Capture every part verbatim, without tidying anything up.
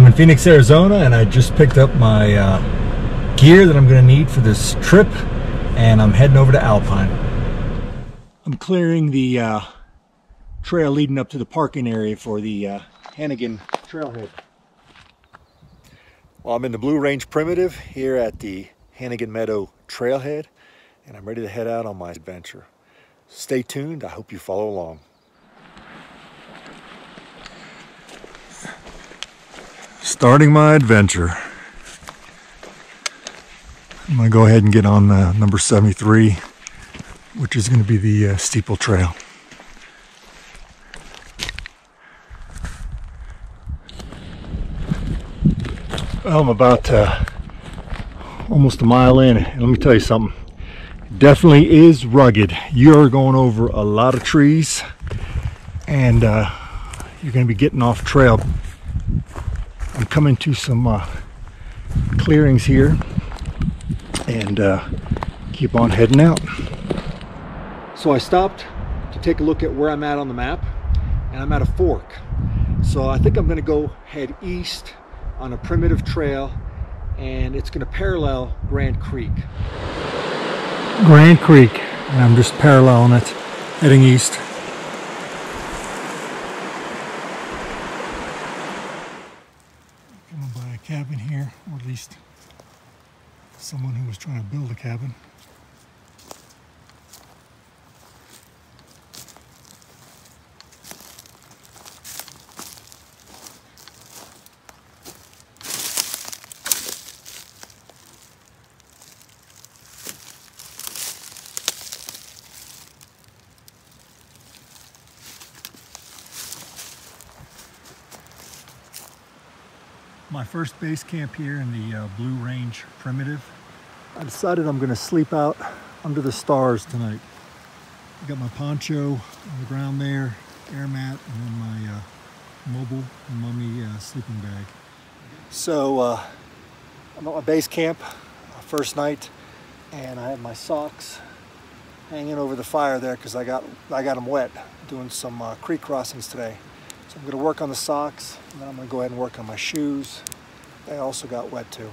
I'm in Phoenix, Arizona, and I just picked up my uh, gear that I'm going to need for this trip, and I'm heading over to Alpine. I'm clearing the uh, trail leading up to the parking area for the uh, Hannagan Trailhead. Well, I'm in the Blue Range Primitive here at the Hannagan Meadow Trailhead, and I'm ready to head out on my adventure. Stay tuned. I hope you follow along. Starting my adventure. I'm going to go ahead and get on uh, number seventy-three, which is going to be the uh, steeple trail. Well, I'm about uh, almost a mile in, and let me tell you something. It definitely is rugged. You're going over a lot of trees, and uh, you're going to be getting off trail. I'm coming to some uh, clearings here, and uh, keep on heading out. So I stopped to take a look at where I'm at on the map, and I'm at a fork. So I think I'm going to go head east on a primitive trail, and it's going to parallel Grant Creek. Grant Creek, and I'm just paralleling it, heading east. Cabin here, or at least someone who was trying to build a cabin. My first base camp here in the uh, Blue Range Primitive. I decided I'm gonna sleep out under the stars tonight. I got my poncho on the ground there, air mat, and then my uh, mobile mummy uh, sleeping bag. So uh, I'm at my base camp, first night, and I have my socks hanging over the fire there because I got, I got them wet doing some uh, creek crossings today. So I'm going to work on the socks, and then I'm going to go ahead and work on my shoes. They also got wet too.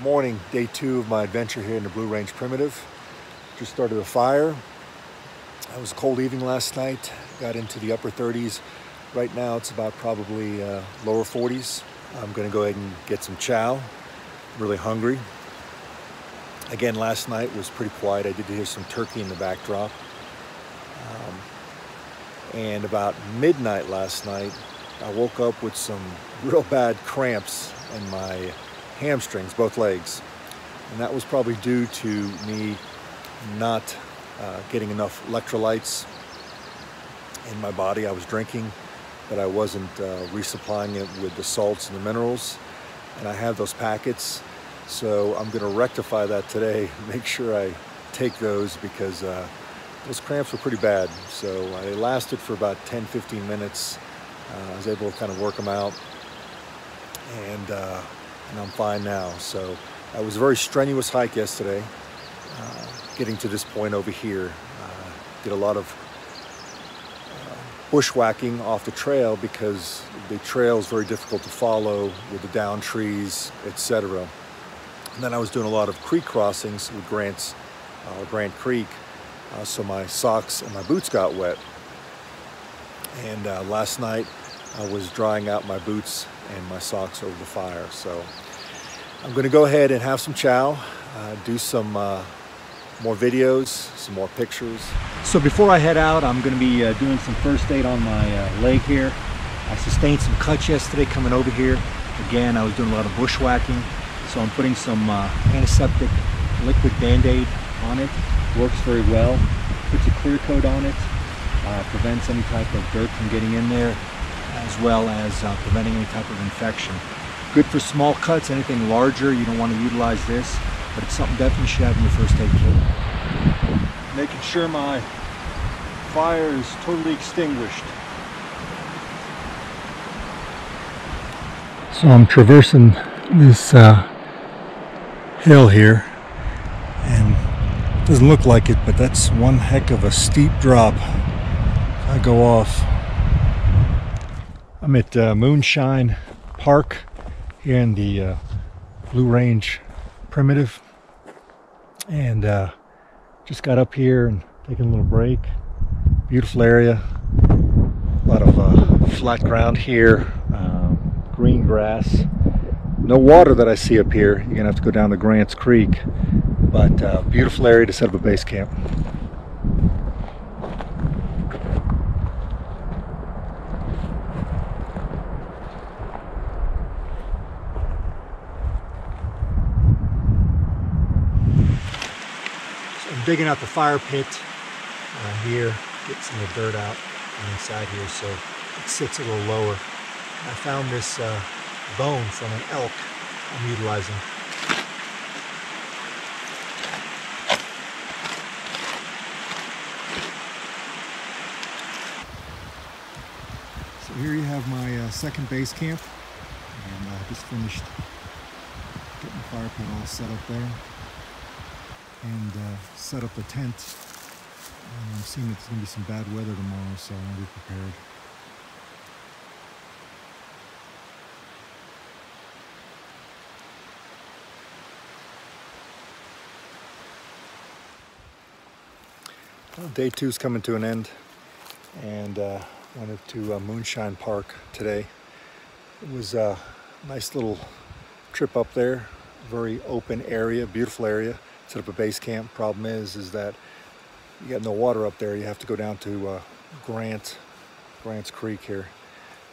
Morning, day two of my adventure here in the Blue Range Primitive. Just started a fire. It was a cold evening last night. Got into the upper thirties. Right now it's about probably uh, lower forties. I'm going to go ahead and get some chow. I'm really hungry. Again, last night was pretty quiet. I did hear some turkey in the backdrop. Um, and about midnight last night, I woke up with some real bad cramps in my hamstrings, both legs. And that was probably due to me not uh, getting enough electrolytes in my body. I was drinking, but I wasn't uh, resupplying it with the salts and the minerals. And I have those packets. So I'm going to rectify that today, make sure I take those, because uh, those cramps were pretty bad. So uh, they lasted for about ten, fifteen minutes. Uh, I was able to kind of work them out, and, uh, and I'm fine now. So it was a very strenuous hike yesterday, uh, getting to this point over here. Uh, did a lot of uh, bushwhacking off the trail because the trail is very difficult to follow with the down trees, et cetera. And then I was doing a lot of creek crossings with Grant's, uh, Grant Creek, uh, so my socks and my boots got wet. And uh, last night I was drying out my boots and my socks over the fire. So I'm going to go ahead and have some chow, uh, do some uh, more videos, some more pictures. So before I head out, I'm going to be uh, doing some first aid on my uh, leg here. I sustained some cuts yesterday coming over here. Again, I was doing a lot of bushwhacking. So I'm putting some uh, antiseptic liquid Band-Aid on it. Works very well. Puts a clear coat on it. Uh, prevents any type of dirt from getting in there, as well as uh, preventing any type of infection. Good for small cuts. Anything larger, you don't want to utilize this. But it's something definitely you should have in your first aid kit. Making sure my fire is totally extinguished. So I'm traversing this uh, hill here, and Doesn't look like it, but that's one heck of a steep drop. I go off. I'm at uh, Moonshine Park here in the uh, Blue Range Primitive, and uh, just got up here and taking a little break. Beautiful area, a lot of uh, flat ground here, um, green grass, no water that I see up here. You're gonna have to go down to Grant Creek, but uh, beautiful area to set up a base camp. So I'm digging out the fire pit uh, here. Get some of the dirt out inside here so it sits a little lower. I found this uh, bone from an elk I'm utilizing. So here you have my uh, second base camp, and I uh, just finished getting the fire pit all set up there and uh, set up the tent. I'm seeing it's going to be some bad weather tomorrow, so I want to be prepared. Well, day two is coming to an end, and uh, went up to uh, Moonshine Park today. It was a nice little trip up there, very open area, beautiful area. Set up a base camp. Problem is, is that you got no water up there. You have to go down to uh, Grant, Grant's Creek here.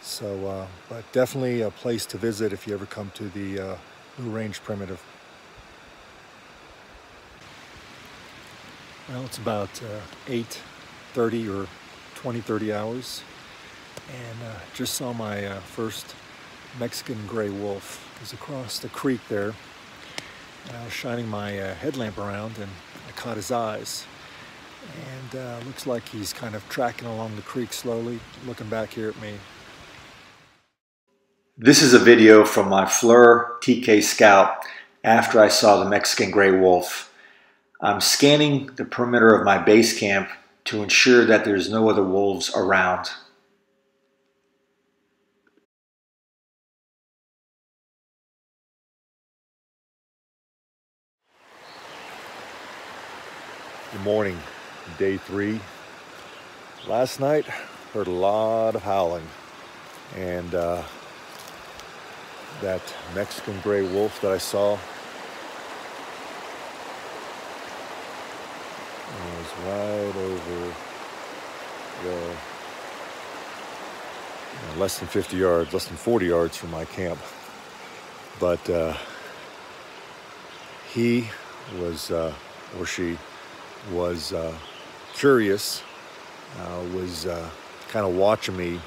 So, uh, but definitely a place to visit if you ever come to the uh, Blue Range Primitive. Well, it's about uh, eight thirty or twenty, thirty hours. And uh, just saw my uh, first Mexican Gray Wolf. It was across the creek there. And I was shining my uh, headlamp around and I caught his eyes. And uh, looks like he's kind of tracking along the creek slowly, looking back here at me. This is a video from my FLIR T K Scout after I saw the Mexican Gray Wolf. I'm scanning the perimeter of my base camp to ensure that there's no other wolves around. Good morning. Day three. Last night, heard a lot of howling, and uh, that Mexican Gray Wolf that I saw was right over the, you know, less than fifty yards, less than forty yards from my camp. But uh, he was, uh, or she, was uh, curious, uh, was uh, kind of watching me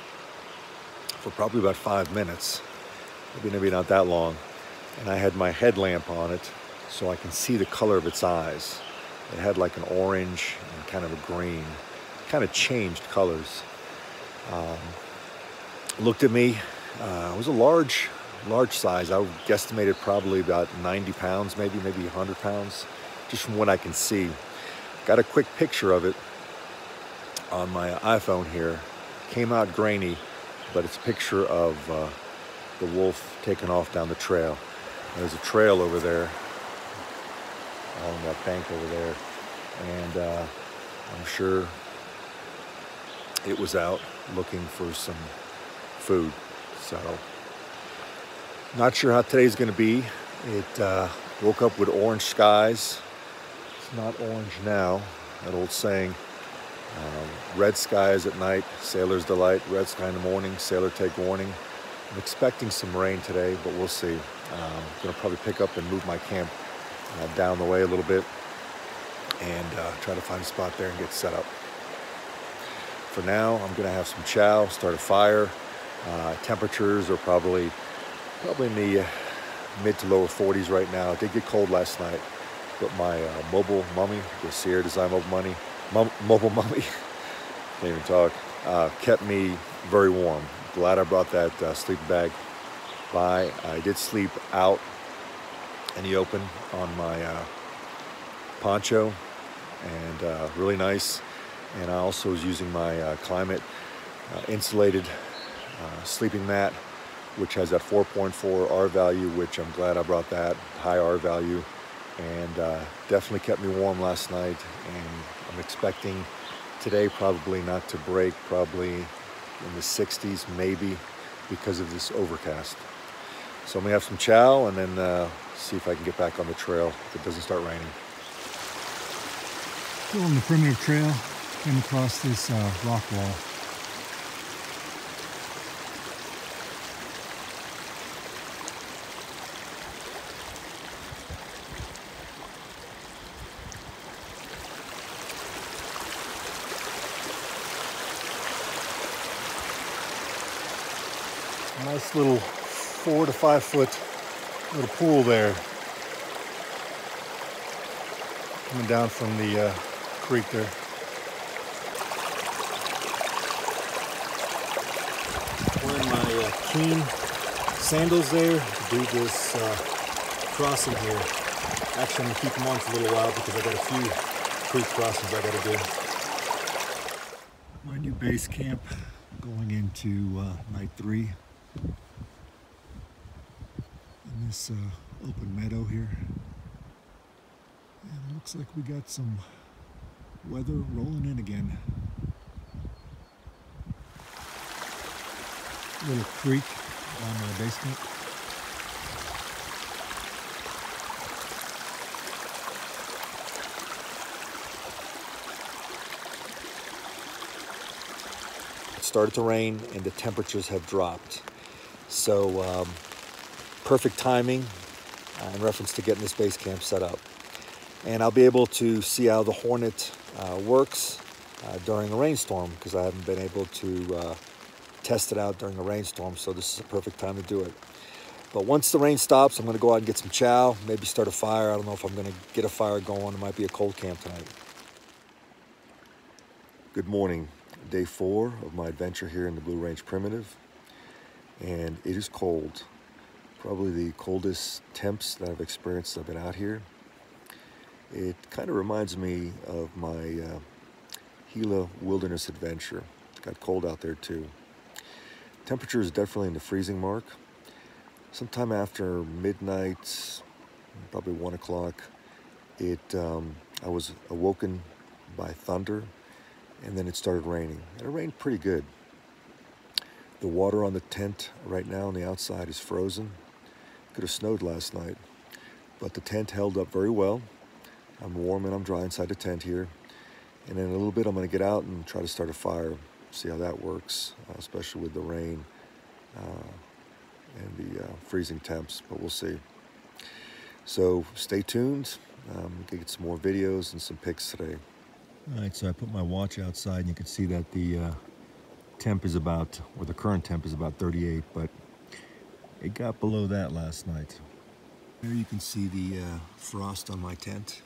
for probably about five minutes, maybe, maybe not that long, and I had my headlamp on it so I can see the color of its eyes. It had like an orange and kind of a green, kind of changed colors. Um, looked at me, uh, it was a large, large size. I would guesstimate it probably about ninety pounds, maybe, maybe one hundred pounds, just from what I can see. Got a quick picture of it on my iPhone here. Came out grainy, but it's a picture of uh, the wolf taking off down the trail. There's a trail over there, along that bank over there. And uh, I'm sure it was out looking for some food. So, not sure how today's gonna be. It uh, woke up with orange skies. It's not orange now, that old saying, um, red skies at night, sailor's delight, red sky in the morning, sailor take warning. I'm expecting some rain today, but we'll see. Um, I'm gonna probably pick up and move my camp uh, down the way a little bit and uh, try to find a spot there and get set up. For now, I'm gonna have some chow, start a fire. Uh, temperatures are probably, probably in the mid to lower forties right now. It did get cold last night. But my uh, mobile mummy, the Sierra Design Mobile Mummy, Mum, mobile mummy, can't even talk, uh, kept me very warm. Glad I brought that uh, sleep bag by. I did sleep out in the open on my uh, poncho, and uh, really nice. And I also was using my uh, climate uh, insulated uh, sleeping mat, which has that four point four R value, which I'm glad I brought that high R value, and uh, definitely kept me warm last night. And I'm expecting today probably not to break, probably in the sixties maybe, because of this overcast. So I'm gonna have some chow and then uh, see if I can get back on the trail if it doesn't start raining. Still on the primitive trail, came across this uh, rock wall. Nice little four to five foot little pool there. Coming down from the uh, creek there. Wearing my uh, clean sandals there to do this uh, crossing here. Actually, I'm gonna keep them on for a little while because I got a few creek crossings I gotta do. My new base camp going into uh, night three. In this uh, open meadow here. And it looks like we got some weather rolling in again. Little creek on my base camp. It started to rain and the temperatures have dropped. So um, perfect timing uh, in reference to getting this base camp set up. And I'll be able to see how the Hornet uh, works uh, during a rainstorm, because I haven't been able to uh, test it out during a rainstorm, so this is a perfect time to do it. But once the rain stops, I'm gonna go out and get some chow, maybe start a fire. I don't know if I'm gonna get a fire going. It might be a cold camp tonight. Good morning, day four of my adventure here in the Blue Range Primitive. And it is cold, probably the coldest temps that I've experienced since I've been out here. It kind of reminds me of my uh, Gila wilderness adventure. It got cold out there too. Temperature is definitely in the freezing mark. Sometime after midnight, probably one o'clock, it um, I was awoken by thunder, and then it started raining, and it rained pretty good. The water on the tent right now on the outside is frozen. Could have snowed last night, but the tent held up very well. I'm warm and I'm dry inside the tent here. And in a little bit, I'm gonna get out and try to start a fire, see how that works, uh, especially with the rain uh, and the uh, freezing temps, but we'll see. So stay tuned. Um, I'm gonna get some more videos and some pics today. All right, so I put my watch outside and you can see that the uh... temp is about, or the current temp is about thirty-eight, but it got below that last night. There you can see the uh, frost on my tent.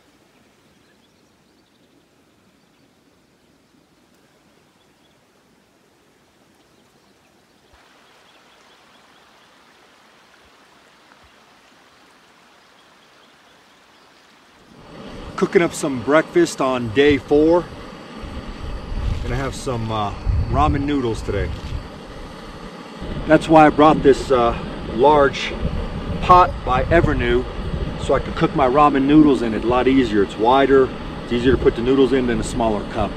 Cooking up some breakfast on day four. Gonna have some uh, ramen noodles today. That's why I brought this uh, large pot by Evernew, so I could cook my ramen noodles in it a lot easier. It's wider, it's easier to put the noodles in than a smaller cup.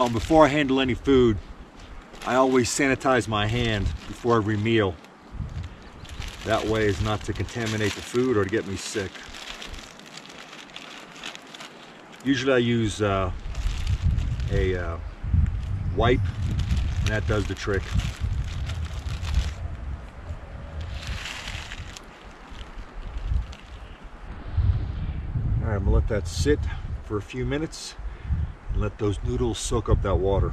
Um, before I handle any food, I always sanitize my hand before every meal. That way is not to contaminate the food or to get me sick. Usually I use uh, a uh, wipe, and that does the trick. All right, I'm gonna let that sit for a few minutes and let those noodles soak up that water.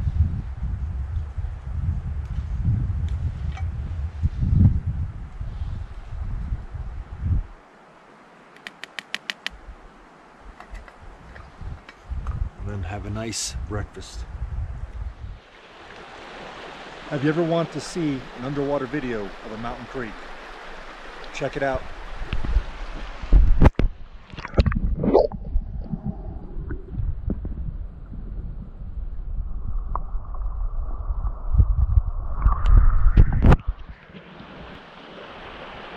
Have a nice breakfast. Have you ever wanted to see an underwater video of a mountain creek? Check it out.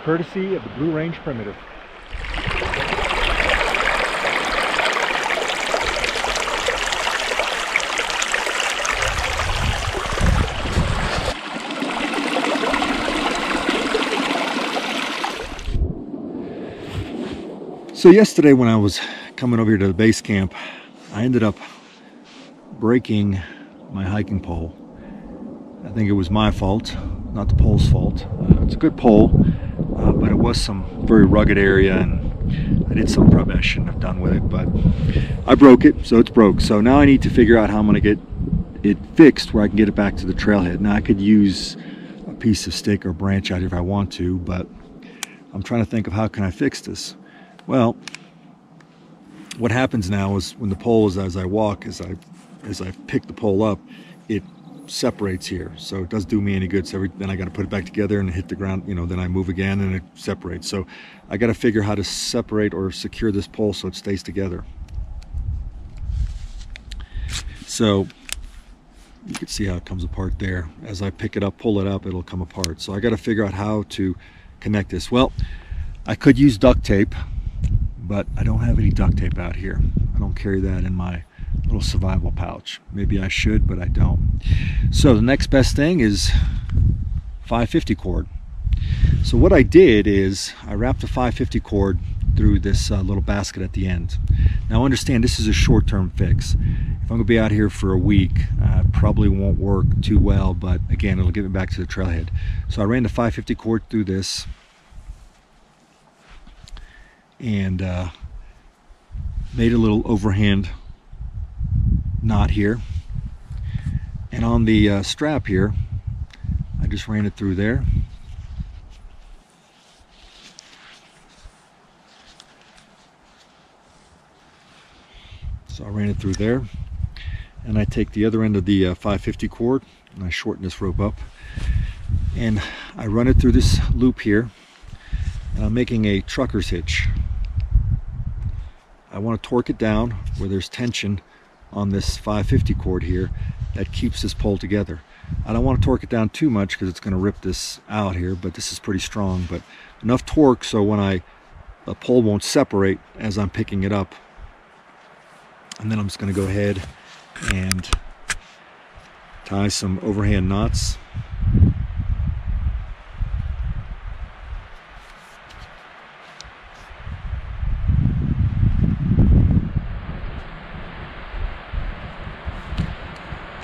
Courtesy of the Blue Range Primitive. So yesterday when I was coming over here to the base camp, I ended up breaking my hiking pole. I think it was my fault, not the pole's fault. Uh, it's a good pole, uh, but it was some very rugged area and I did something probably I shouldn't have done with it, but I broke it, so it's broke. So now I need to figure out how I'm gonna get it fixed where I can get it back to the trailhead. Now I could use a piece of stick or branch out if I want to, but I'm trying to think of how can I fix this. Well, what happens now is when the pole is, as I walk, as I, as I pick the pole up, it separates here. So it doesn't do me any good. So every, then I got to put it back together and hit the ground, you know, then I move again and it separates. So I got to figure how to separate or secure this pole so it stays together. So you can see how it comes apart there. As I pick it up, pull it up, it'll come apart. So I got to figure out how to connect this. Well, I could use duct tape, but I don't have any duct tape out here. I don't carry that in my little survival pouch. Maybe I should, but I don't. So the next best thing is five fifty cord. So what I did is I wrapped a five fifty cord through this uh, little basket at the end. Now understand this is a short-term fix. If I'm gonna be out here for a week, uh, probably won't work too well, but again, it'll get me back to the trailhead. So I ran the five fifty cord through this, and uh, made a little overhand knot here, and on the uh, strap here I just ran it through there, so I ran it through there, and I take the other end of the uh, five fifty cord and I shorten this rope up and I run it through this loop here, and I'm making a trucker's hitch. I want to torque it down where there's tension on this five fifty cord here that keeps this pole together. I don't want to torque it down too much because it's going to rip this out here, but this is pretty strong, but enough torque so when I, the pole won't separate as I'm picking it up. And then I'm just going to go ahead and tie some overhand knots.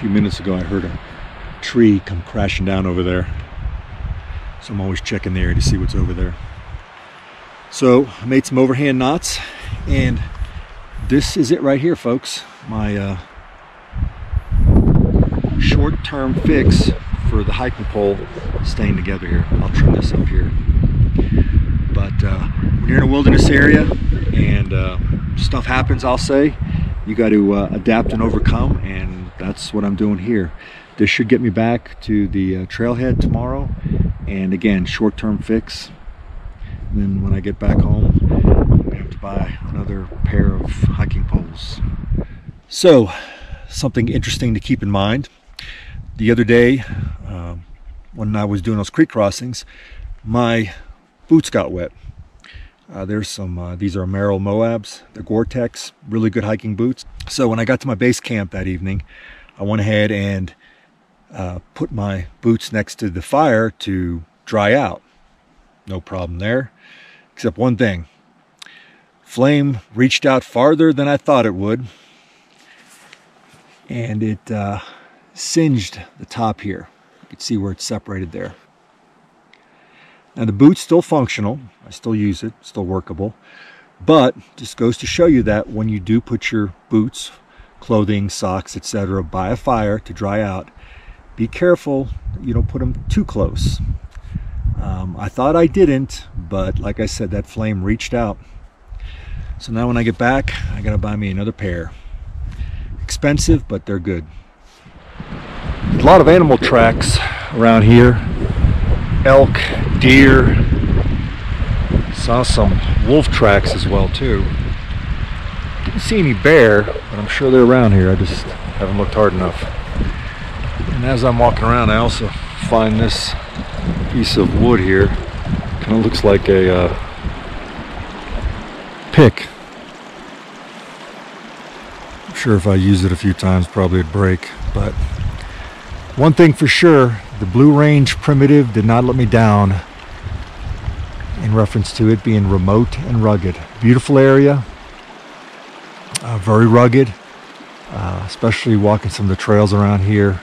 Minutes ago I heard a tree come crashing down over there, so I'm always checking the area to see what's over there. So I made some overhand knots, and this is it right here, folks, my uh, short-term fix for the hiking pole staying together here. I'll trim this up here, but uh, when you're in a wilderness area and uh, stuff happens, I'll say you got to uh, adapt and overcome, and that's what I'm doing here. This should get me back to the uh, trailhead tomorrow, and again, short-term fix. And then when I get back home, I'm gonna have to buy another pair of hiking poles. So, something interesting to keep in mind. The other day, uh, when I was doing those creek crossings, my boots got wet. Uh, there's some, uh, these are Merrell Moabs, they're Gore-Tex, really good hiking boots. So when I got to my base camp that evening, I went ahead and uh, put my boots next to the fire to dry out. No problem there, except one thing. Flame reached out farther than I thought it would, and it uh, singed the top here. You can see where it's separated there. Now the boot's still functional, I still use it, still workable, but just goes to show you that when you do put your boots, clothing, socks, et cetera by a fire to dry out, be careful that you don't put them too close. Um, I thought I didn't, but like I said, that flame reached out. So now when I get back, I gotta buy me another pair. Expensive, but they're good. A lot of animal tracks around here. Elk, deer, saw some wolf tracks as well too. Didn't see any bear, but I'm sure they're around here. I just haven't looked hard enough. And as I'm walking around, I also find this piece of wood here. Kind of looks like a uh, pick. I'm sure if I used it a few times, probably it'd break. But one thing for sure, the Blue Range Primitive did not let me down in reference to it being remote and rugged. Beautiful area, uh, very rugged, uh, especially walking some of the trails around here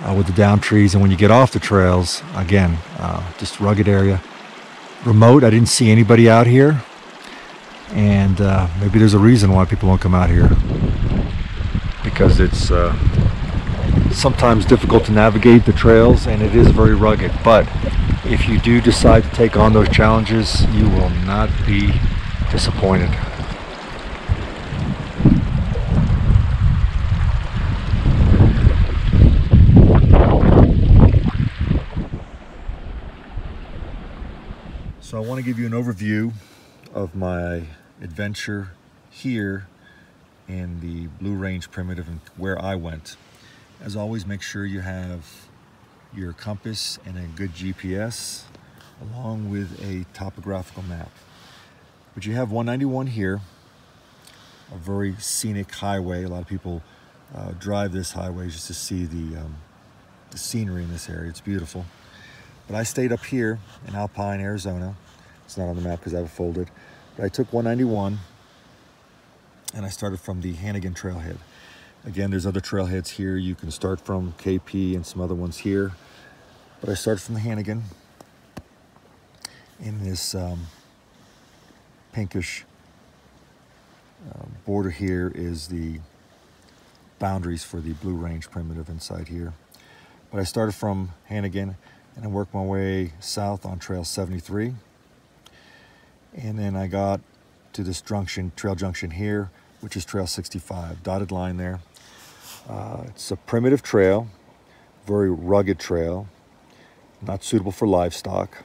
uh, with the down trees. And when you get off the trails, again, uh, just rugged area. Remote, I didn't see anybody out here, and uh, maybe there's a reason why people don't come out here, because it's uh, sometimes difficult to navigate the trails and it is very rugged. But if you do decide to take on those challenges, you will not be disappointed. So I want to give you an overview of my adventure here in the Blue Range Primitive and where I went. As always, make sure you have your compass and a good G P S along with a topographical map. But you have one ninety-one here, a very scenic highway. A lot of people uh, drive this highway just to see the, um, the scenery in this area. It's beautiful. But I stayed up here in Alpine, Arizona. It's not on the map because I have it folded. But I took one ninety-one and I started from the Hannagan Trailhead. Again, there's other trailheads here. You can start from K P and some other ones here. But I started from the Hannagan in this um, pinkish uh, border. Here is the boundaries for the Blue Range Primitive inside here. But I started from Hannagan and I worked my way south on Trail seventy-three. And then I got to this junction, trail junction here, which is Trail sixty-five, dotted line there. Uh, it's a primitive trail, very rugged trail, not suitable for livestock.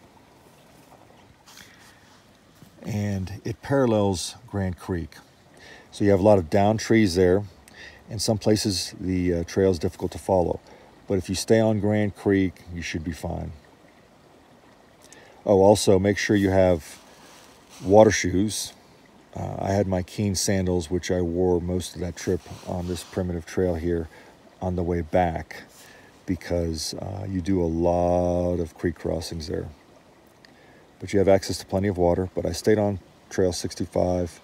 And it parallels Grant Creek. So you have a lot of down trees there. And some places the uh, trail is difficult to follow. But if you stay on Grand Creek, you should be fine. Oh, also make sure you have water shoes. Uh, I had my Keen sandals, which I wore most of that trip on this primitive trail here on the way back, because uh, you do a lot of creek crossings there. But you have access to plenty of water. But I stayed on Trail sixty-five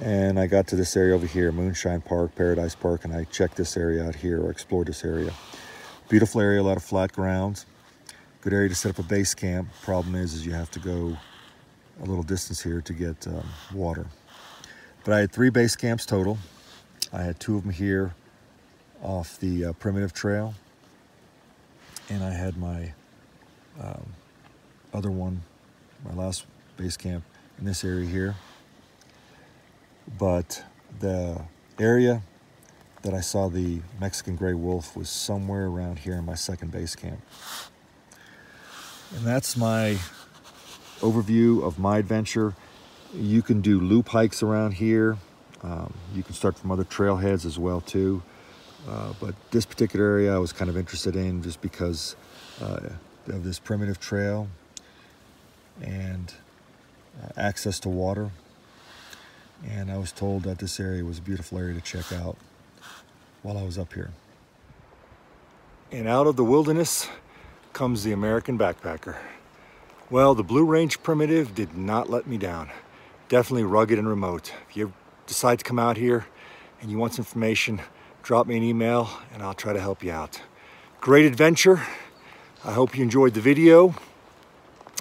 and I got to this area over here, Moonshine Park, Paradise Park, and I checked this area out here, or explored this area. Beautiful area, a lot of flat ground. Good area to set up a base camp. Problem is, is you have to go a little distance here to get um, water. But I had three base camps total. I had two of them here off the uh, primitive trail. And I had my um, other one, my last base camp in this area here. But the area that I saw the Mexican Gray Wolf was somewhere around here in my second base camp. And that's my overview of my adventure. You can do loop hikes around here. Um, you can start from other trailheads as well too. Uh, but this particular area I was kind of interested in just because uh, of this primitive trail and uh, access to water. And I was told that this area was a beautiful area to check out while I was up here. And out of the wilderness comes the American Backpacker. Well, the Blue Range Primitive did not let me down. Definitely rugged and remote. If you decide to come out here and you want some information, drop me an email and I'll try to help you out. Great adventure. I hope you enjoyed the video.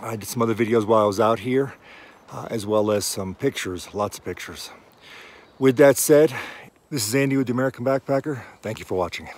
I did some other videos while I was out here. Uh, as well as some pictures, lots of pictures. With that said, this is Andy with The American Backpacker. Thank you for watching.